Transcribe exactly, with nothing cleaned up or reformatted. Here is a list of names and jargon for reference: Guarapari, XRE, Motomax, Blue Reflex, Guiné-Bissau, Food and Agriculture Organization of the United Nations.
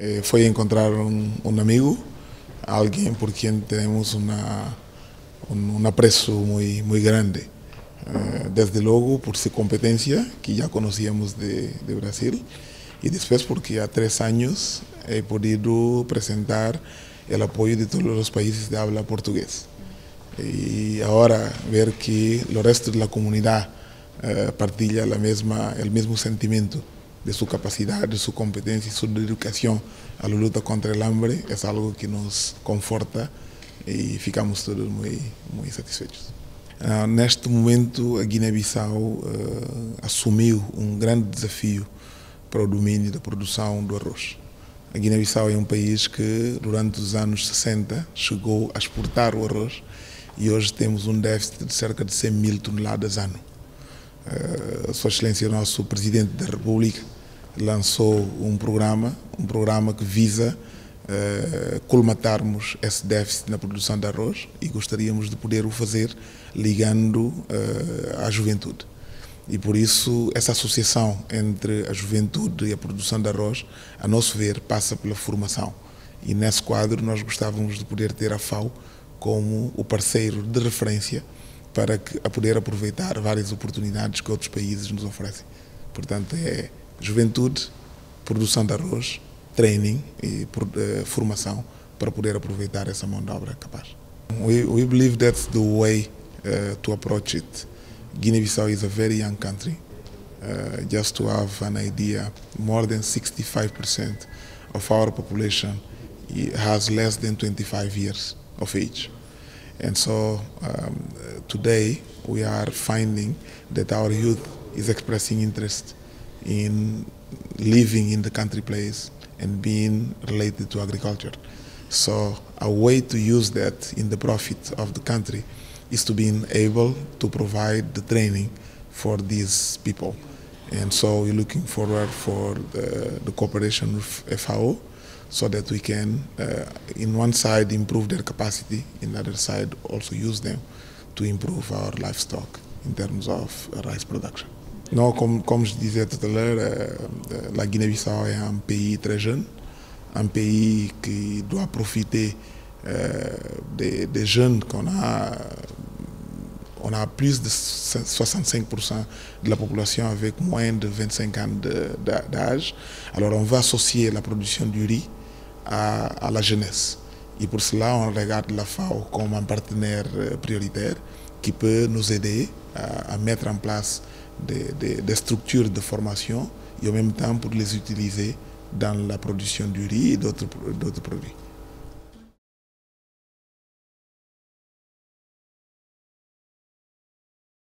eh, fue encontrar un, un amigo, alguien por quien tenemos una, un, un aprecio muy, muy grande. Eh, desde luego por su competencia, que ya conocíamos de, de Brasil, y después porque a tres años he podido presentar el apoyo de todos los países de habla portugués. Y ahora ver que el resto de la comunidad eh, partilla la misma, el mismo sentimiento de su capacidad, de su competencia y su dedicación a la lucha contra el hambre es algo que nos conforta y ficamos todos muy, muy satisfechos. Uh, neste momento a Guiné-Bissau uh, assumiu um grande desafio para o domínio da produção do arroz. A Guiné-Bissau é um país que durante os anos sessenta chegou a exportar o arroz e hoje temos um déficit de cerca de cem mil toneladas ano. A Sua Excelência, o nosso Presidente da República, lançou um programa, um programa que visa uh, colmatarmos esse déficit na produção de arroz e gostaríamos de poder o fazer ligando uh, à juventude. E por isso essa associação entre a juventude e a produção de arroz, a nosso ver, passa pela formação. E nesse quadro nós gostávamos de poder ter a FAO como o parceiro de referência para que, a poder aproveitar várias oportunidades que outros países nos oferecem. Portanto, é juventude, produção de arroz, training e uh, formação para poder aproveitar essa mão de obra capaz. We, we believe that's the way uh, to approach it. Guinea-Bissau is a very young country. Uh, just to have an idea, more than sixty-five percent of our population has less than twenty-five years of age. And so um, today we are finding that our youth is expressing interest in living in the country place and being related to agriculture. So a way to use that in the profit of the country is to be able to provide the training for these people. And so we're looking forward for the, the cooperation with F A O so that we can, uh, in one side, improve their capacity, in the other side, also use them to improve our livestock in terms of uh, rice production. No, como, como je disais tout à l'heure, uh, la Guinée-Bissau est un pays très jeune, un pays qui doit profiter uh, des, des jeunes qu'on a. On a plus de soixante-cinq pour cent de la population avec moins de vingt-cinq ans d'âge. Alors on va associer la production du riz à, à la jeunesse. Et pour cela, on regarde la FAO comme un partenaire prioritaire qui peut nous aider à, à mettre en place des, des, des structures de formation et en même temps pour les utiliser dans la production du riz et d'autres produits.